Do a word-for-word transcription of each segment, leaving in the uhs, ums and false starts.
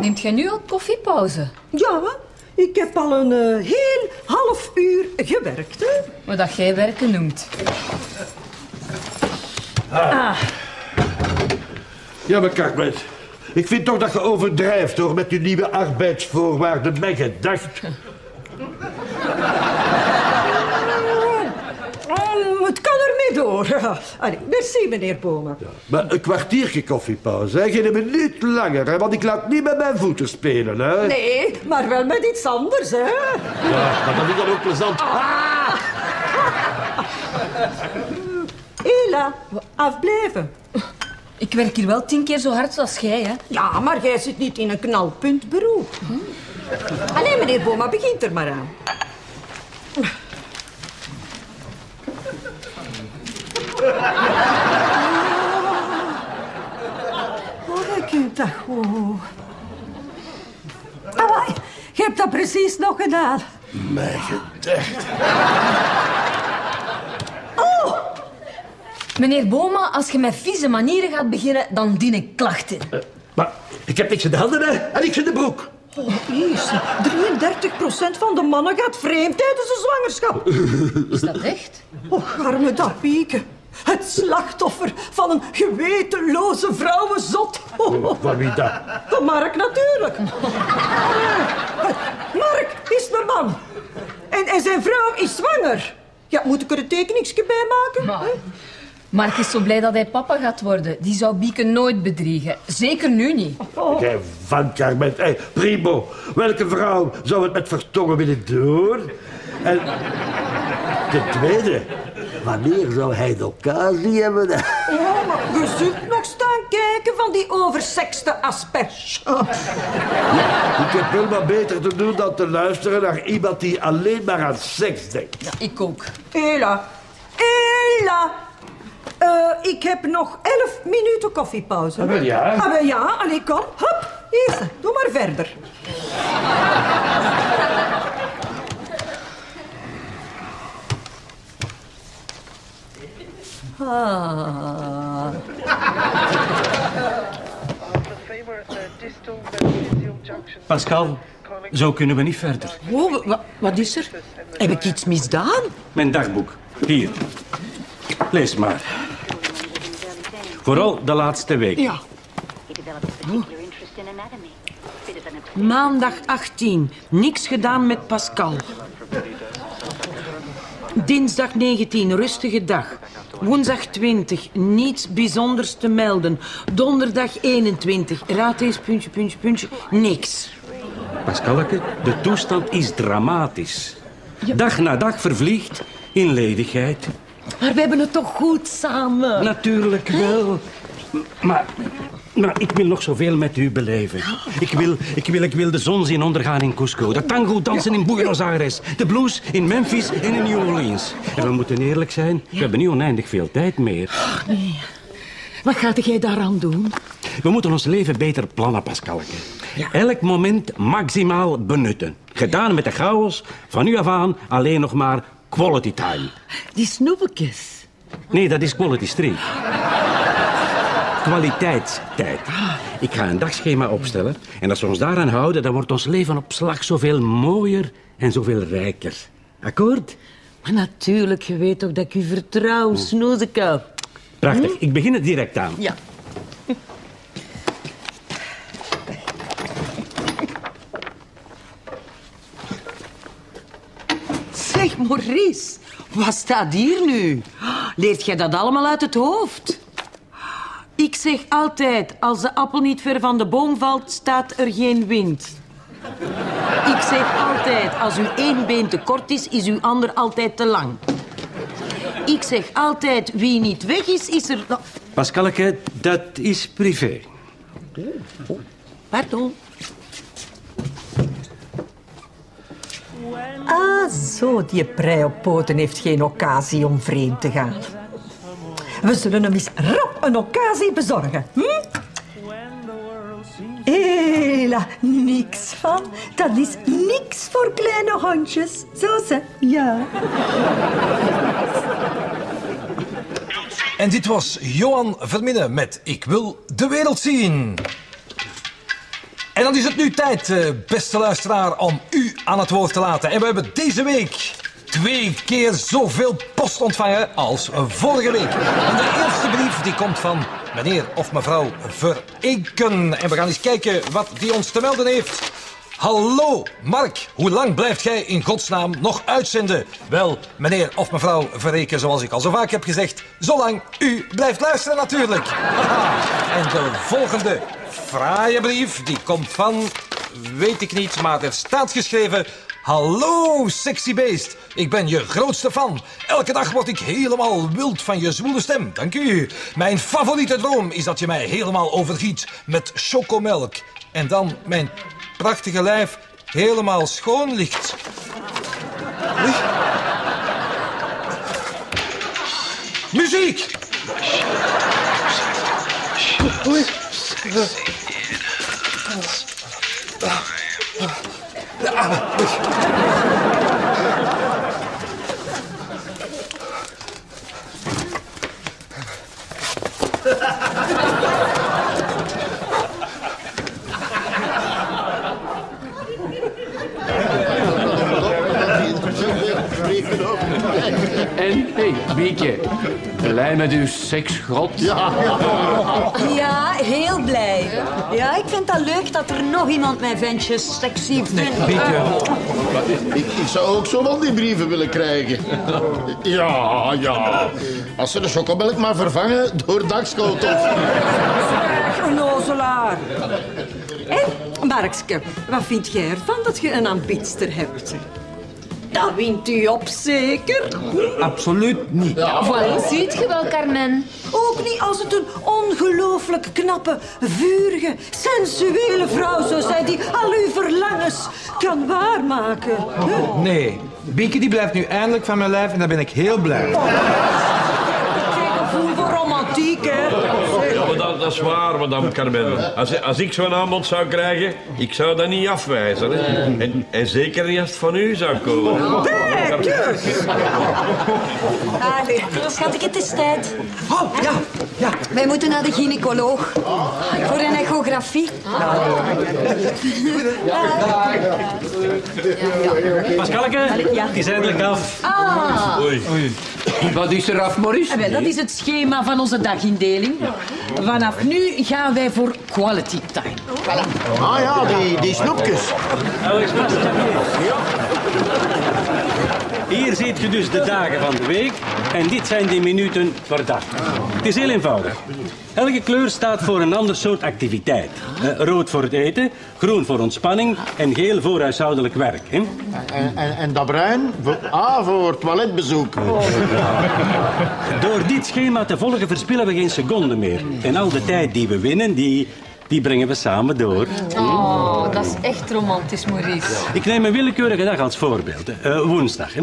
Neemt jij nu al koffiepauze? Ja, wat? Ik heb al een uh, heel half uur gewerkt, hè? Wat dat jij werken noemt. Ah. Ah. Ja, maar Kartmeid, ik vind toch dat je overdrijft, hoor, met je nieuwe arbeidsvoorwaarden. Mijn gedacht. Het kan ermee door. Allee, merci, meneer Boma. Ja, maar een kwartiertje koffiepauze, hè? Geen minuut langer, hè? Want ik laat niet met mijn voeten spelen, hè? Nee, maar wel met iets anders, hè? Ja, maar dat is dan ook plezant. Ah. Ah. Hela, afblijven. Ik werk hier wel tien keer zo hard als jij, hè? Ja, maar jij zit niet in een knalpuntberoep. Hm? Allee, meneer Boma, begint er maar aan. Oh, ik heb dat goed. Amai, je hebt dat precies nog gedaan. Mijn gedacht. Oh! Meneer Boma, als je met vieze manieren gaat beginnen, dan dienen klachten. Uh, maar ik heb niks in de handen, hè? En niks in de broek. Oh, jezus. drieëndertig procent van de mannen gaat vreemd tijdens de zwangerschap. Is dat echt? Och, arme dat pieken. Het slachtoffer van een gewetenloze vrouwenzot. Oh. Van wie dat? Van Mark, natuurlijk. Mark is mijn man. En, en zijn vrouw is zwanger. Ja, moet ik er een tekeningsje bij maken? Maar, Mark is zo blij dat hij papa gaat worden. Die zou Bieke nooit bedriegen. Zeker nu niet. Oh. Jij vankar bent. Hey, primo, welke vrouw zou het met vertongen willen doen? En ten tweede... Wanneer zou hij de occasie hebben? Ja, maar je zult nog staan kijken van die oversexte asperge. Oh. Ja, ik heb wel wat beter te doen dan te luisteren naar iemand die alleen maar aan seks denkt. Ja, ik ook. Hela. Hela. Uh, ik heb nog elf minuten koffiepauze. Ah, wel ja. Ah, wel ja. Allee, kom. Hop. Hier, doe maar verder. Ah. Pascal, zo kunnen we niet verder. Oh, wa wat is er? Heb ik iets misdaan? Mijn dagboek. Hier. Lees maar. Vooral de laatste week. Ja. Oh. Maandag achttien. Niks gedaan met Pascal. Dinsdag negentien. Rustige dag. Woensdag twintig, niets bijzonders te melden. Donderdag eenentwintig, raad eens, puntje, puntje, puntje, niks. Pascalke, de toestand is dramatisch. Ja. Dag na dag vervliegt in ledigheid. Maar we hebben het toch goed samen? Natuurlijk wel. Maar, maar ik wil nog zoveel met u beleven. Ik wil, ik, wil, ik wil de zon zien ondergaan in Cusco. De tango dansen in Buenos Aires. De blues in Memphis en in New Orleans. En we moeten eerlijk zijn, we hebben niet oneindig veel tijd meer. Ach, nee. Wat gaat jij daaraan doen? We moeten ons leven beter plannen, Pascalke. Ja. Elk moment maximaal benutten. Gedaan met de chaos, van nu af aan alleen nog maar quality time. Die snoepeltjes. Nee, dat is quality street. Kwaliteitstijd. Ik ga een dagschema opstellen en als we ons daaraan houden, dan wordt ons leven op slag zoveel mooier en zoveel rijker. Akkoord? Maar natuurlijk, je weet toch dat ik u vertrouw, hm. Snoezekau. Prachtig, hm? Ik begin het direct aan. Ja. Zeg, Maurice, wat staat hier nu? Leert jij dat allemaal uit het hoofd? Ik zeg altijd, als de appel niet ver van de boom valt, staat er geen wind. Ik zeg altijd, als uw één been te kort is, is uw ander altijd te lang. Ik zeg altijd, wie niet weg is, is er... Pascalke, dat is privé. Oh, pardon. Ah, zo, die prei op poten heeft geen occasie om vreemd te gaan. We zullen hem eens rap een occasie bezorgen. Hm? Hela, niks van. Dat is niks voor kleine hondjes. Zo ze, ja. En dit was Johan Verminnen met Ik wil de wereld zien. En dan is het nu tijd, beste luisteraar, om u aan het woord te laten. En we hebben deze week twee keer zoveel post ontvangen als vorige week. En de eerste brief die komt van meneer of mevrouw Vereken. En we gaan eens kijken wat die ons te melden heeft. Hallo Mark, hoe lang blijft jij in godsnaam nog uitzenden? Wel, meneer of mevrouw Vereken, zoals ik al zo vaak heb gezegd, zolang u blijft luisteren natuurlijk. En de volgende fraaie brief, die komt van, weet ik niet, maar er staat geschreven... Hallo, sexy beest. Ik ben je grootste fan. Elke dag word ik helemaal wild van je zwoele stem. Dank u. Mijn favoriete droom is dat je mij helemaal overgiet met chocomelk. En dan mijn prachtige lijf helemaal schoon ligt. Muziek! En, hé, hey, Bieke, blij met uw seksgrot? Ja, ja, heel blij. Ja, ik vind dat leuk dat er nog iemand mijn ventje sexy vindt. Bieke. Ik, ik zou ook zo wel die brieven willen krijgen. Ja, ja. Als ze de chocomelk maar vervangen door dagschotels. Zeg, onnozelaar. En, Markske, wat vind jij ervan dat je een ambietster hebt? Dat wint u op, zeker? Absoluut niet. Ja, voilà. Ziet je wel, Carmen? Ook niet als het een ongelooflijk knappe, vurige, sensuele vrouw zou zijn die al uw verlangens kan waarmaken. Huh? Nee, Bieke die blijft nu eindelijk van mijn lijf en daar ben ik heel blij. Oh. Geen gevoel voor romantiek, hè? Ja, maar dat, dat is waar, madame Carmen. Als, als ik zo'n aanbod zou krijgen, ik zou dat niet afwijzen. Hè? En, en zeker niet als het van u zou komen. Bekker! Allee, schat, het is tijd. Oh, ja, ja. Wij moeten naar de gynaecoloog. Voor een echografie. Pascalke, die zijn eindelijk af. Ah. Oei. Oei. Wat is er af, Maurice? Wel, dat is het schema van onze dagindeling. Vanaf nu gaan wij voor quality time. Voilà. Ah ja, die, die snoepjes. Hier ziet je dus de dagen van de week en dit zijn die minuten per dag. Het is heel eenvoudig. Elke kleur staat voor een ander soort activiteit. Uh, rood voor het eten, groen voor ontspanning en geel voor huishoudelijk werk. Hè? En, en, en dat bruin? Voor, ah, voor toiletbezoek. Oh. Door dit schema te volgen verspillen we geen seconde meer. En al de tijd die we winnen, die... Die brengen we samen door. Oh, dat is echt romantisch, Maurice. Ik neem een willekeurige dag als voorbeeld. Uh, woensdag. Hè.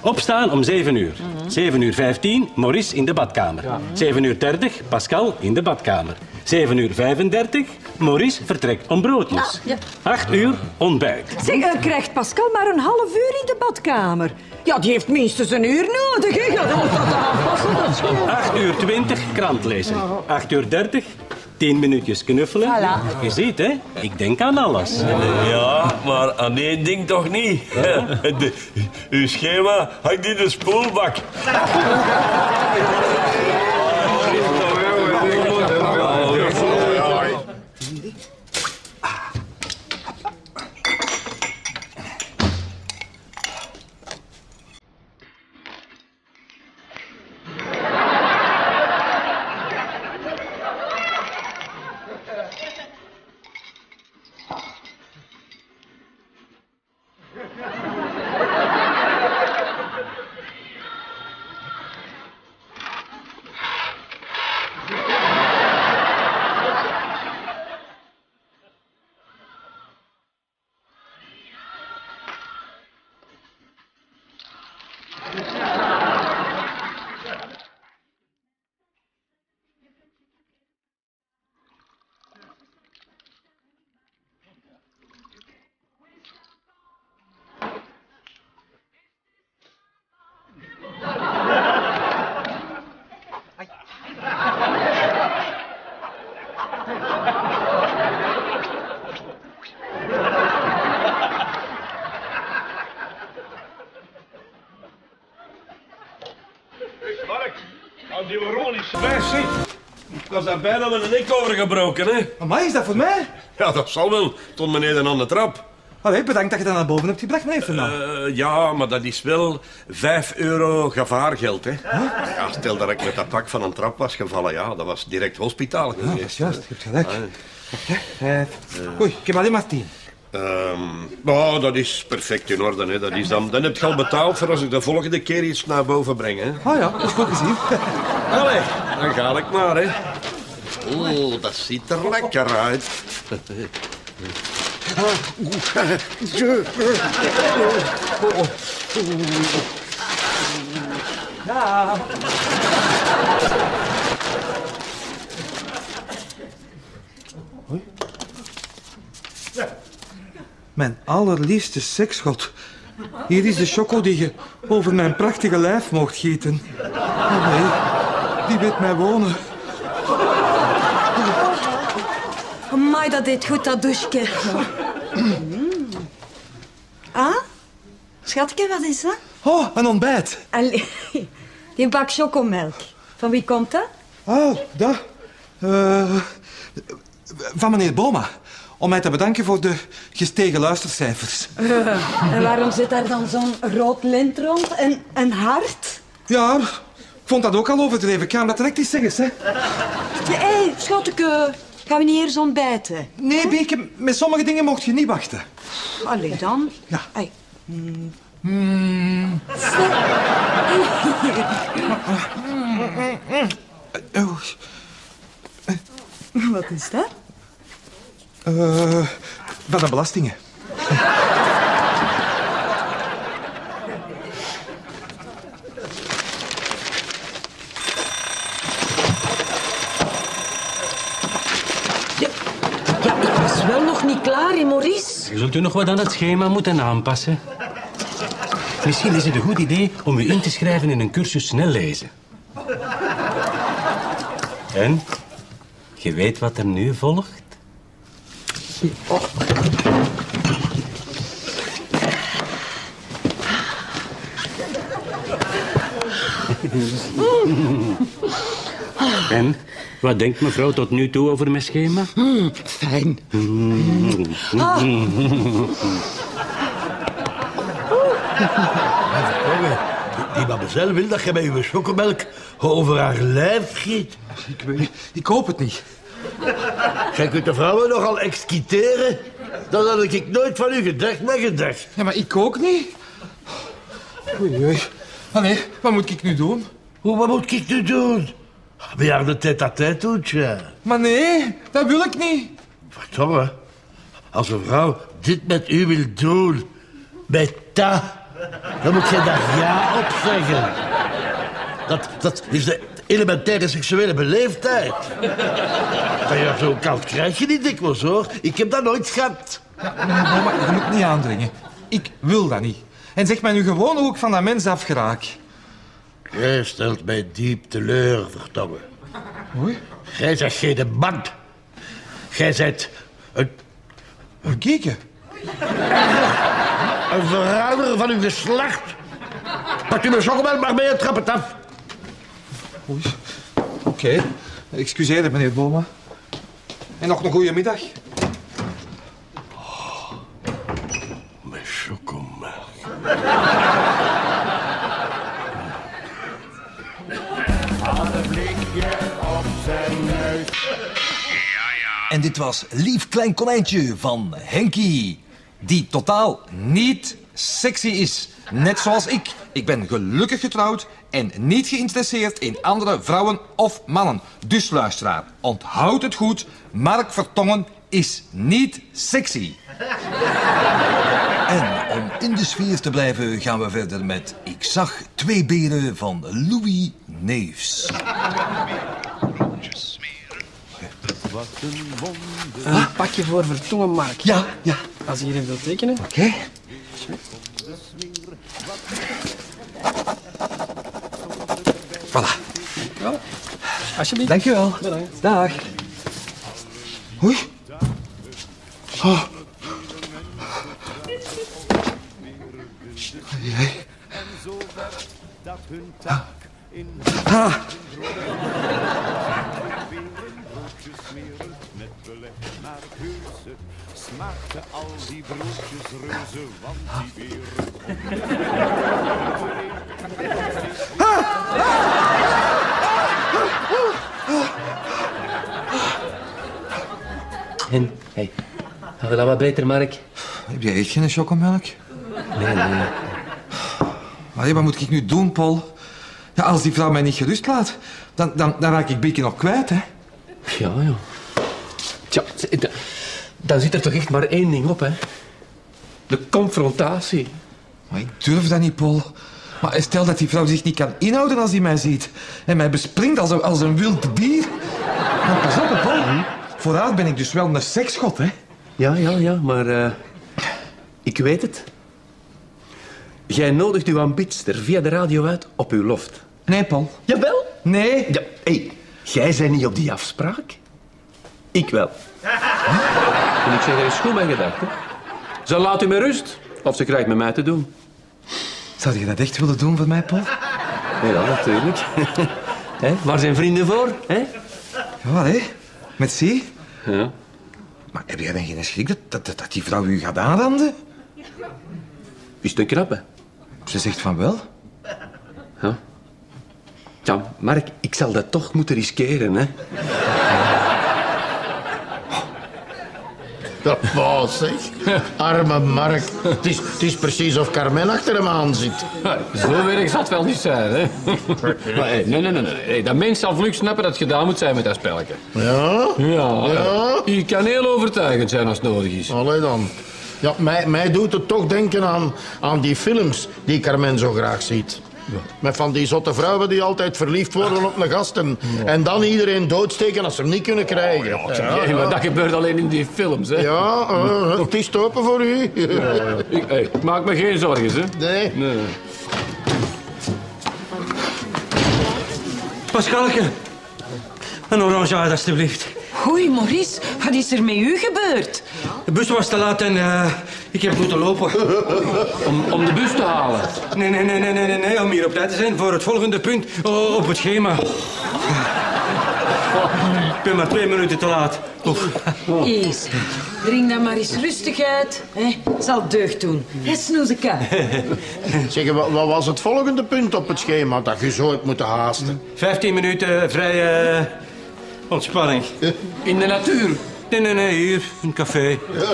Opstaan om zeven uur. zeven uur vijftien, Maurice in de badkamer. zeven uur dertig, Pascal in de badkamer. zeven uur vijfendertig, Maurice vertrekt om broodjes. acht uur, ontbijt. Zeg, uh, krijgt Pascal maar een half uur in de badkamer? Ja, die heeft minstens een uur nodig, hè. Dat moet dat aanpassen. acht uur twintig, krant lezen. acht uur dertig... Tien minuutjes knuffelen. Voilà. Je ziet, hè? Ik denk aan alles. Ja, maar aan één ding toch niet. Ja. De, uw schema hangt in de spoelbak. Mark, als die Ron is bij zit, ik was daar bijna met een nek overgebroken, hè. Amai, is dat voor mij? Ja, dat zal wel. Tot beneden aan de trap. Allee, bedankt dat je dat naar boven hebt gebracht, meneer Fernand. Uh, ja, maar dat is wel vijf euro gevaargeld, hè. Huh? Ja, stel dat ik met dat pak van een trap was gevallen, ja, dat was direct hospitaal geweest. Ja, dat is juist, je hebt gelijk. Uh. Uh. Oei, ik heb alleen maar tien. Um, oh, dat is perfect in orde, hè. Dat is dan, dan heb je al betaald voor als ik de volgende keer iets naar boven breng, hè. Ah ja, dat is goed gezien. Allee, dan ga ik maar, hè. Oeh, dat ziet er lekker uit. Ja. Hoi. Mijn allerliefste seksgod. Hier is de choco die je over mijn prachtige lijf mocht gieten. Oh nee, die weet mij wonen. Amai, dat deed goed, dat douche. Ja. Ah? Schatje, wat is dat? Oh, een ontbijt. Allee, die bak chocomelk. Van wie komt dat? Oh, dat... Uh, van meneer Boma. Om mij te bedanken voor de gestegen luistercijfers. Uh, en waarom zit daar dan zo'n rood lint rond en een hart? Ja, ik vond dat ook al overdreven. Ik ga hem dat direct eens zeggen, hè. Hé, hey, schatke, gaan we niet eerst ontbijten? Nee, huh? Beeke, met sommige dingen mocht je niet wachten. Allee, dan. Ja. Hey. Mm. Mm. Wat is dat? Uh, van de belastingen. Ja, het is wel nog niet klaar, hè, Maurice? Je zult u nog wat aan het schema moeten aanpassen. Misschien is het een goed idee om u in te schrijven in een cursus snel lezen. En? Je weet wat er nu volgt? Oh. En, wat denkt mevrouw tot nu toe over mijn schema? Mm, fijn. Mm. Ah. Die mademoiselle wil dat je met uw chocomelk over haar lijf giet. Ik, weet, ik hoop het niet. Jij kunt de vrouwen nogal exciteren. Dat had ik nooit van u gedacht, maar gedacht. Ja, maar ik ook niet. Oei, oei. Allee, wat moet ik nu doen? Hoe, wat moet ik nu doen? Bejaarde tête-à-tête doet, ja. Maar nee, dat wil ik niet. Verdomme. Als een vrouw dit met u wil doen, met dat, dan moet je daar ja op zeggen. Dat, dat is de elementaire seksuele beleefdheid. Maar ja, zo koud krijg je niet dikwijls, hoor. Ik heb dat nooit gehad. Ja, maar, maar je moet niet aandringen. Ik wil dat niet. En zeg mij nu gewoon hoe ik van dat mens afgeraak. Jij stelt mij diep teleur, verdomme. Oei? Jij bent geen man. Jij bent een... Een kieken? Een verrader van uw geslacht. Pak u mijn chocomel maar mee en trap het af. Oei. Oké. Okay. Excuseer het, meneer Boma. En nog een goede middag. Oh, mijn chocomel. Had een blikje op zijn neus. Ja, ja. En dit was Lief Klein Konijntje van Henkie. Die totaal niet sexy is. Net zoals ik. Ik ben gelukkig getrouwd en niet geïnteresseerd in andere vrouwen of mannen. Dus luisteraar, onthoud het goed. Mark Vertongen is niet sexy. En om in de sfeer te blijven gaan we verder met Ik zag twee beren van Louis Neefs. Wat een wonder. Ah, pak je voor Vertongen, Mark. Ja, ja. Als je hier even wilt tekenen. Oké. Okay. Voilà. Ja, alsjeblieft. Dankjewel. Bedankt. Dag. Hoi. Oh. Hey. Ha! Smaakte al die broodjes reuze, want die beren. En, hey, wil je dat wat beter, Mark? Heb jij echt geen chocomelk? Nee, nee. Maar wat moet ik nu doen, Paul? Ja, als die vrouw mij niet gerust laat, dan, dan, dan raak ik Bieke nog kwijt, hè? Ja, ja. Tja, dan zit er toch echt maar één ding op, hè? De confrontatie. Maar ik durf dat niet, Paul. Maar stel dat die vrouw zich niet kan inhouden als hij mij ziet. En mij bespringt als een, als een wild dier. Maar pas op, Paul. Hm? Vooruit ben ik dus wel een seksgod, hè? Ja, ja, ja, maar... Uh, ik weet het. Jij nodigt uw ambitster via de radio uit op uw loft. Nee, Paul. Jawel? Nee. Ja, hey, jij bent niet op die afspraak. Ik wel. En ik zeg, er is goed bij gedacht, hè. Ze laat u met rust, of ze krijgt met mij te doen. Zou je dat echt willen doen voor mij, Paul? Ja, natuurlijk. He, waar zijn vrienden voor, hè? Ja, wat, hè? Met zie? Ja. Maar heb jij dan geen schrik dat, dat, dat die vrouw u gaat aanranden? Is het een knap, hè? Ze zegt van wel. Ja. Ja, Mark, ik zal dat toch moeten riskeren, hè. Dat was, zeg. Arme Mark. Het is, het is precies of Carmen achter hem aan zit. Zo werk zal het wel niet zijn, hè? Maar, hey, nee, nee, nee. Hey, dat mens zal vlug snappen dat het gedaan moet zijn met dat spelletje. Ja? Ja. Ja. Je kan heel overtuigend zijn als het nodig is. Allee dan. Ja, mij, mij doet het toch denken aan, aan die films die Carmen zo graag ziet. Ja. Met van die zotte vrouwen die altijd verliefd worden op de gasten. Ja. En dan iedereen doodsteken als ze hem niet kunnen krijgen. Oh, ja, ja, ja. Maar dat gebeurt alleen in die films, hè. Ja, uh, het is te open voor u. Ja, ja. Ik, hey, maak me geen zorgen, hè. Nee. Nee. Pascalke, een orangeade alstublieft. Oei, Maurice, wat is er met u gebeurd? De bus was te laat en uh, ik heb moeten lopen. Om, om de bus te halen? Nee, nee, nee, nee, nee, nee, om hier op tijd te zijn voor het volgende punt oh, op het schema. Ik ben maar twee minuten te laat. Eens, drink dan maar eens rustig uit. Het zal deugd doen. Hè, snoezeka. Zeg, wat was het volgende punt op het schema dat je zo hebt moeten haasten? Vijftien minuten vrij... Uh, ontspanning. In de natuur? Nee, nee, nee, hier, in een café. Ja.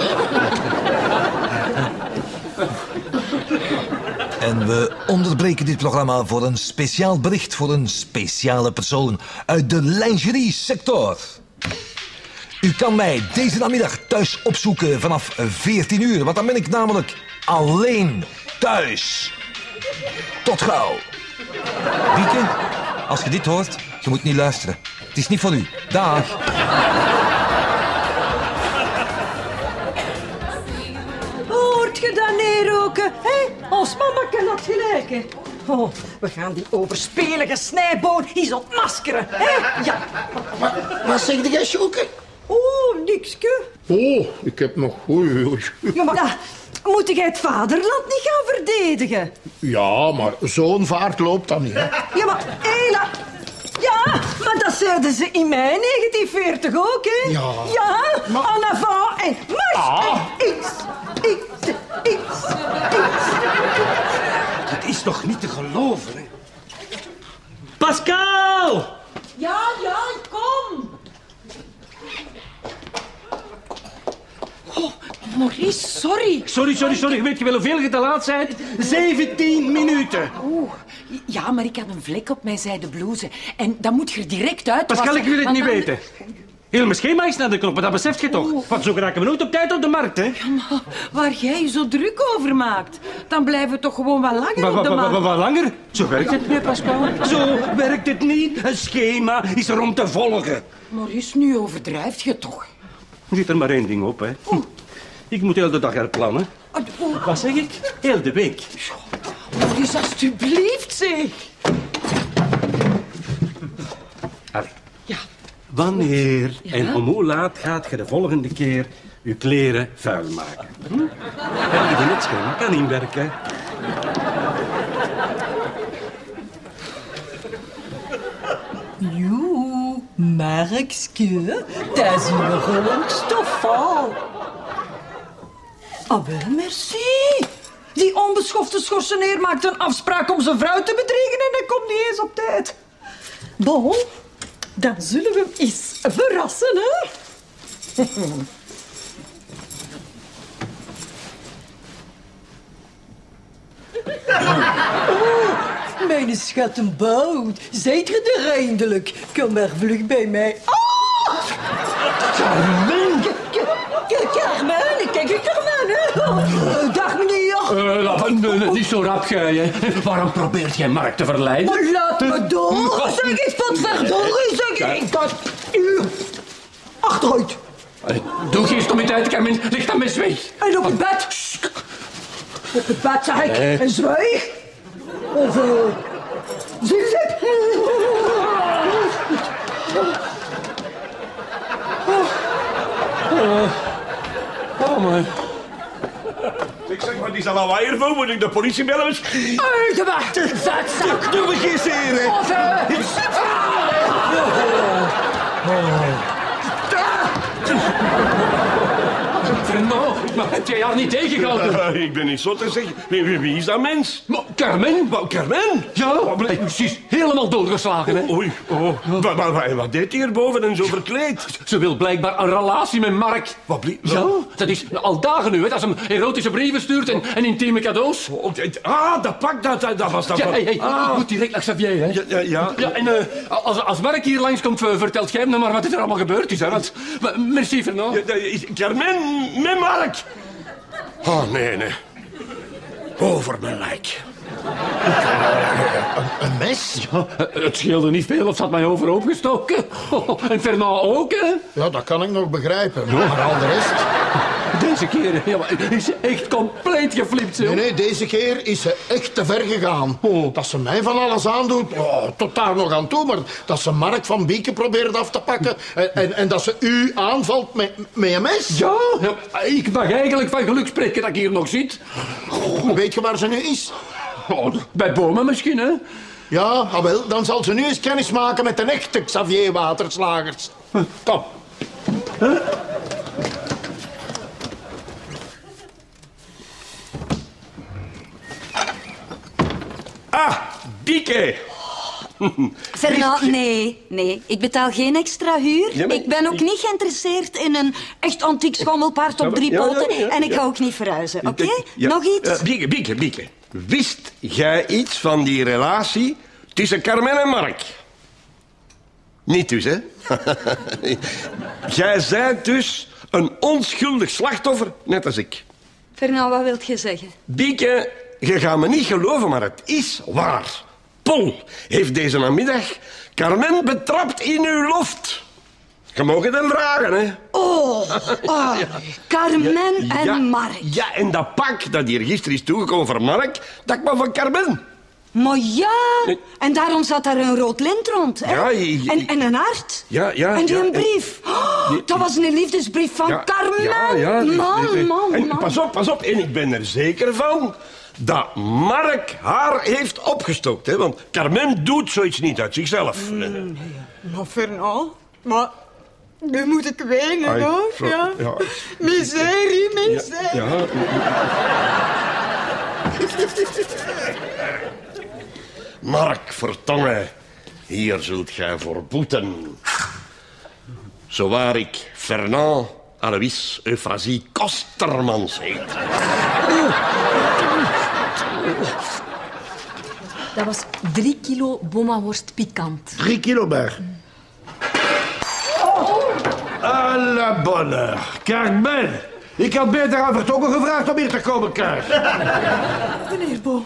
En we onderbreken dit programma voor een speciaal bericht voor een speciale persoon uit de lingerie-sector. U kan mij deze namiddag thuis opzoeken vanaf veertien uur, want dan ben ik namelijk alleen thuis. Tot gauw. Bieke, als je dit hoort, je moet niet luisteren. Het is niet voor u. Dag. Hoort je dat neerroken? Hé? Ons mama kan dat gelijk. Oh, we gaan die overspelige snijboon eens ontmaskeren. Hé? Ja. Wat zeg jij, Sjoeke? Oh, nikske. Oh, ik heb nog... Oei, oei. Ja, maar... Ja. Moet jij het vaderland niet gaan verdedigen? Ja, maar zo'n vaart loopt dan niet, hè? Ja, maar Ela... Ja, maar dat zeiden ze in mei negentien veertig ook, hè? Ja. Ja, maar... en avant en mars ah. en iets, iets, iets, iets. Dat is toch niet te geloven, hè? Pascal! Ja, ja, kom. Oh, Maurice, sorry. Sorry, sorry, sorry. Weet je wel hoeveel je te laat bent? zeventien minuten. Oeh. Ja, maar ik had een vlek op mijn zijde blouse. En dat moet je er direct uit. Pascal, ik wil het niet dan... weten. Heel mijn schema is naar de knoppen, dat beseft je toch? Oh. Want zo raken we nooit op tijd op de markt, hè? Ja, maar waar jij je zo druk over maakt, dan blijven we toch gewoon wat langer ba, ba, op de markt. Wat ba, ba, langer? Zo werkt het niet, Pascal. Zo werkt het niet. Een schema is er om te volgen. Maurice, nu overdrijft je toch? Er zit er maar één ding op, hè. Oh. Ik moet heel de dag herplannen. Oh. Wat zeg ik? Heel de week. Dus alsjeblieft, zeg. Allee. Ja. Wanneer ja. en om hoe laat gaat je de volgende keer je kleren vuil maken? Hm? Ja, ik ben het schema kan inwerken. Joe, Markske, dat is een geluk stoffel. Ah, wel, merci. Die onbeschofte schorseneer maakt een afspraak om zijn vrouw te bedriegen en hij komt niet eens op tijd. Bon, dan zullen we hem eens verrassen, hè? Oh, mijn schattenbout, zijt je er eindelijk? Kom maar vlug bij mij. Oh! Carmen! Carmen, kijk je Carmen? Dag meneer. Dat is zo rap, gij. Waarom probeert jij Mark te verleiden? Laat me door. Zeg eens, potverdorie. Zeg eens, dat u achteruit. Doe geen stommiteit, Carmen. Leg dat mes weg. En op het bed. Op het bed, zeg ik. En zwijg. Of... Zit het? Oh, man. Ik zeg maar, die zal lawaai ervoor. Moet ik de politie bellen? Uit de wacht. Vetzak. Doe me geen zeren. Of... Fernand, maar heb jij haar niet tegengehouden? Uh, ik ben niet zot te zeggen. Wie, wie is dat mens? Maar Carmen? Maar Carmen? Ja, ze is helemaal doorgeslagen, hè? Oei, oh. Maar, maar, maar wat deed hij hierboven en zo verkleed? Ze wil blijkbaar een relatie met Mark. Wat blieft? Ja, dat is al dagen nu, hè. Dat ze hem erotische brieven stuurt en, en intieme cadeaus. Oh, okay. Ah, dat pak, dat, dat was dat. Ja, hey, hey, ah. Ik moet direct naar Xavier, hè? Ja, ja, ja. Ja, en uh, als, als Mark hier langskomt, vertelt jij hem dan maar wat er allemaal gebeurd is, hè? Want, merci, Fernand. Ja, Carmen... Met Mark! Oh, nee, nee. Over mijn lijk. Een, een mes? Ja, het scheelde niet veel of ze had mij overhoop gestoken. En Fernand ook, hè? Ja, dat kan ik nog begrijpen. Ja. Maar al de rest... Deze keer ja, is ze echt compleet geflipt, joh. Nee, nee, deze keer is ze echt te ver gegaan. Oh. Dat ze mij van alles aandoet, oh, tot daar nog aan toe. Maar dat ze Mark van Bieke probeert af te pakken en, en, en dat ze u aanvalt met, met een mes. Ja, ja, ik mag eigenlijk van geluk spreken dat ik hier nog zit. Oh. Weet je waar ze nu is? Oh, bij Bomen misschien, hè? Ja, ah, wel, dan zal ze nu eens kennis maken met de echte Xavier Waterslagers. Huh. Kom. Huh? Ah, Bieke! Fernand, nee, nee. Ik betaal geen extra huur. Ja, maar... Ik ben ook niet geïnteresseerd in een echt antiek schommelpaard op drie poten. Ja, ja, ja, ja. En ik ga ook niet verhuizen, oké? Okay? Ja. Nog iets? Uh, Bieke, Bieke, Bieke. Wist jij iets van die relatie tussen Carmen en Mark? Niet dus, hè? Jij bent dus een onschuldig slachtoffer, net als ik. Fernand, wat wilt je zeggen? Bieke... Je gaat me niet geloven, maar het is waar. Paul heeft deze namiddag Carmen betrapt in uw loft. Je mag het hem vragen, hè. Oh, oh. Ja. Carmen ja, en ja, Mark. Ja, en dat pak dat hier gisteren is toegekomen voor Mark, dat kwam van Carmen. Maar ja, nee. En daarom zat daar een rood lint rond, hè? Ja, je, je, en, en een hart. Ja, ja, en die ja, een brief. En... Oh, je, dat was een liefdesbrief van ja, Carmen. Ja, ja, man, man, man. En, pas op, pas op. En ik ben er zeker van... dat Mark haar heeft opgestookt, hè? Want Carmen doet zoiets niet uit zichzelf. Mm, nee. Maar Fernand, maar nu moet ik wenen, ai, hoor. Zo, ja. Ja. Miserie, miserie. Ja, ja. Mark, vertongen, hier zult gij voor boeten. Zowaar ik Fernand Alois Euphrasie Kostermans heet. Dat was drie kilo bomaworst pikant. Drie kilo maar. Oh. À la bonne heure. Carmen, ik had beter aan Vertongen gevraagd om hier te komen, Kaars. Meneer Boma,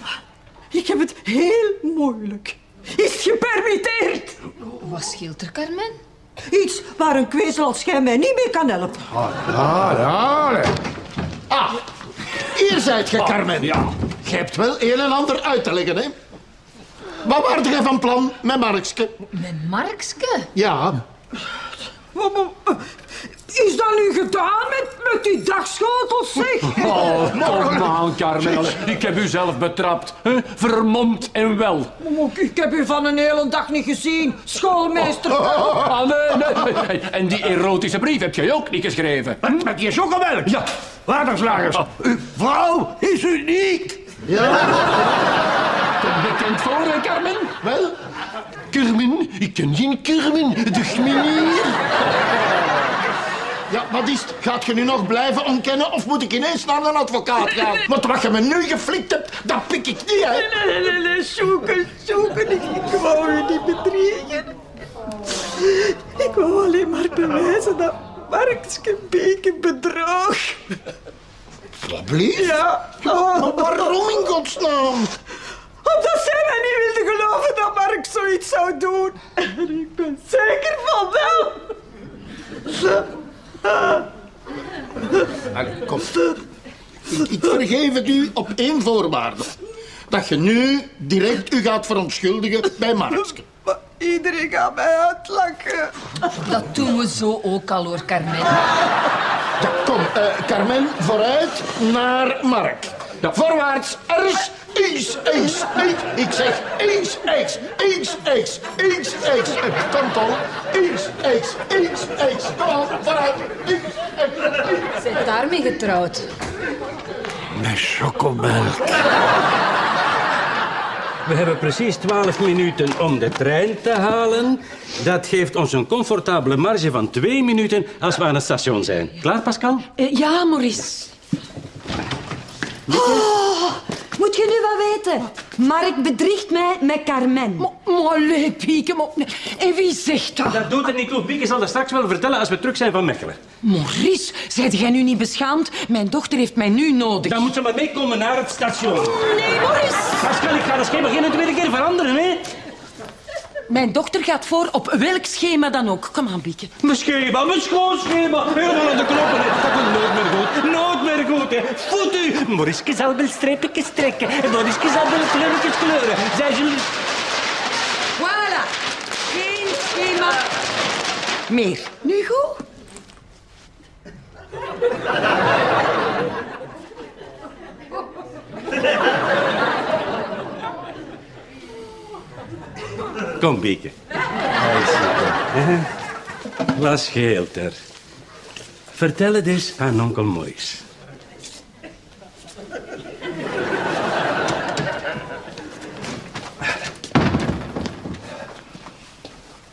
ik heb het heel moeilijk. Is gepermitteerd. Wat scheelt er, Carmen? Iets waar een kwezel als jij mij niet mee kan helpen. Ah, ja, ja. Ah, hier zijt je, Carmen. Ja. Je hebt wel een en ander uit te leggen, hè? Wat waard jij van plan met Markske? Met Markske? Ja. Is dat nu gedaan met, met die dagschotels, zeg? Oh, kom aan, Carmel. Ik heb u zelf betrapt. Hè? Vermomd en wel. Ik heb u van een hele dag niet gezien, schoolmeester. Ah, nee, nee, nee. En die erotische brief heb je ook niet geschreven. Hm? Met die chocomelk? Ja. Waterslagers, oh. Uw vrouw is uniek. Ja. Komt bekend voor, hè, Carmen? Wel? Carmen? Ik ken geen Carmen. De gminier. Ja, wat is het? Gaat je nu nog blijven ontkennen of moet ik ineens naar een advocaat gaan? Want wat je me nu geflikt hebt, dat pik ik niet, hè? Nee, nee, nee, nee, zoeken, zoeken. Ik, ik wou je niet bedriegen. Ik wou alleen maar bewijzen dat Markske Bieke bedroog. Wat blieft? Ja. Oh. Maar waarom in godsnaam? Omdat zij mij niet wilde geloven dat Mark zoiets zou doen. En ik ben zeker van wel. Allee, kom. Ik, ik vergeef het u op één voorwaarde. Dat je nu direct u gaat verontschuldigen bij Markske. Maar iedereen gaat mij uitlachen. Dat doen we zo ook al, hoor, Carmen. Ja, kom, uh, Carmen, vooruit naar Mark. Ja. Voorwaarts, ers, eens, eens, eens. Ik zeg eens, eens, eens, eens, eens, eens. Kom toch, eens, eens, eens, eens. Kom al, vooruit, eens, eens. Zijn daarmee getrouwd? Met chocomelk. We hebben precies twaalf minuten om de trein te halen. Dat geeft ons een comfortabele marge van twee minuten als we aan het station zijn. Klaar, Pascal? Uh, ja, Maurice. Oh, moet je nu wat weten? Mark bedriegt mij met Carmen. Maar nee, Bieke, maar... En wie zegt dat? Dat doet er niet toe. Bieke zal dat straks wel vertellen als we terug zijn van Mechelen. Maurice, zijt jij nu niet beschaamd? Mijn dochter heeft mij nu nodig. Dan moet ze maar meekomen naar het station. Nee, Maurice. Pascal, ik ga dat schema geen tweede keer veranderen, hè? Mijn dochter gaat voor op welk schema dan ook. Kom aan, Bieke. Mijn schema, mijn schoolschema. Helemaal aan de knoppen. Dat komt nooit meer goed. Nooit meer goed, hè. Voet u. Mauriske zal wel streepjes trekken. En Mauriske zal wel kleurtjes kleuren. Zij zullen... Voilà. Geen schema meer. Nu goed? Kom, Bieke. Wat scheelt er? Vertel het eens aan onkel Moois.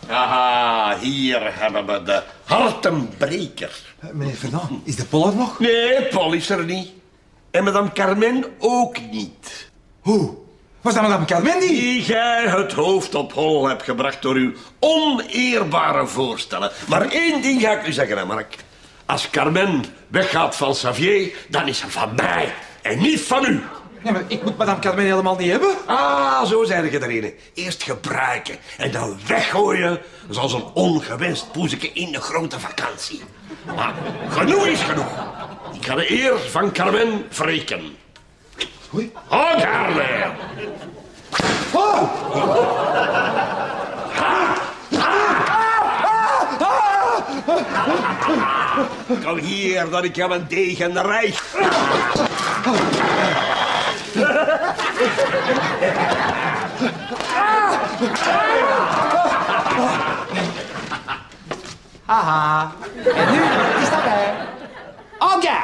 Haha, hier hebben we de hartenbreker. Meneer Fernand, is de Pol er nog? Nee, Pol is er niet. En madame Carmen ook niet. Hoe? Was dat madame Carmen die... Die jij het hoofd op hol hebt gebracht door uw oneerbare voorstellen. Maar één ding ga ik u zeggen, hè, Mark. Als Carmen weggaat van Xavier, dan is ze van mij en niet van u. Nee, maar ik moet madame Carmen helemaal niet hebben. Ah, zo zei je erin. Eerst gebruiken en dan weggooien, zoals een ongewenst poezeke in de grote vakantie. Maar genoeg is genoeg. Ik ga de eer van Carmen wreken. Oei. Oh, Carmen! Oh! Ha! Ha! Ha! Ha! Kom hier, dat ik jou een degen reik. Haha. En nu is dat bij. Oh, ja!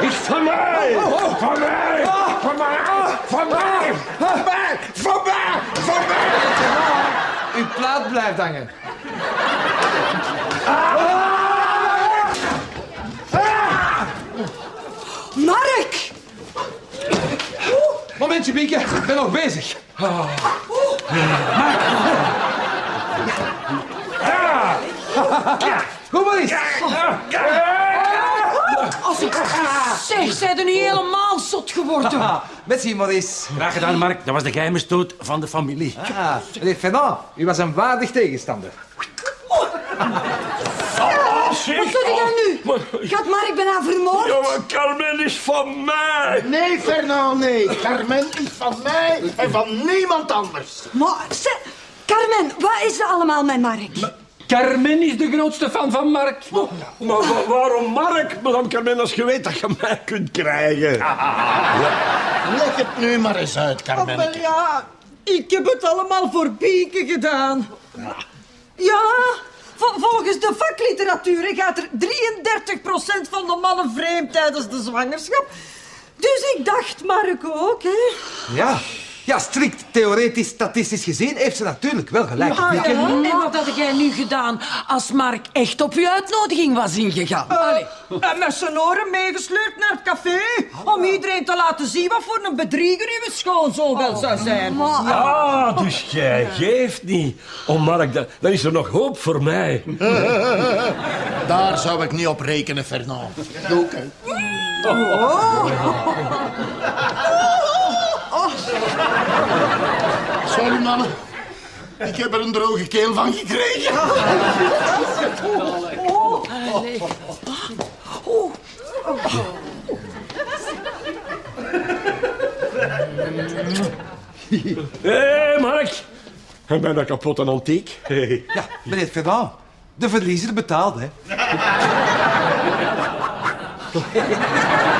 is van mij. Van mij. Van mij. Van mij. Van mij. Van mij. Van mij. Uw plaat blijft hangen. Ah. Mark! Momentje, Bieke. Ik ben nog bezig. Oh. Mark! Ja! Ja! Goed, Maurice. Morten. Ah, merci, Maurice. Graag gedaan, Mark. Dat was de geheime stoot van de familie. Ah, meneer Fernand, u was een waardig tegenstander. Zeg, wat doe je dan nu? Maar... Gaat Mark bijna vermoord? Ja, maar Carmen is van mij. Nee, Fernand, nee. Carmen is van mij en van niemand anders. Maar, se, Carmen, wat is er allemaal met Mark? Ma Carmen is de grootste fan van Mark. Maar, maar wa waarom Mark, madame Carmen, als je weet dat je mij kunt krijgen? Ah, ja. Leg het nu maar eens uit, Carmen. Oh, ja, ik heb het allemaal voor Bieke gedaan. Ja. Ja. Volgens de vakliteratuur gaat er drieëndertig procent van de mannen vreemd tijdens de zwangerschap. Dus ik dacht, Mark ook, hè? Ja, ja, strikt theoretisch, statistisch gezien heeft ze natuurlijk wel gelijk. Ah, ja. En wat had jij nu gedaan als Mark echt op je uitnodiging was ingegaan? Uh, Allee. En met zijn oren meegesleurd naar het café om iedereen te laten zien wat voor een bedrieger uw schoonzoon wel zou zijn. Oh, ja, dus jij geeft niet. Oh, Mark, dan, dan is er nog hoop voor mij. Daar zou ik niet op rekenen, Fernand. Doek, hè. Sorry, mannen. Ik heb er een droge keel van gekregen. Oh, oh, oh. Hé, Mark. En bijna kapot en antiek. Hey. Ja, meneer Fernand. De verliezer betaalt, hè.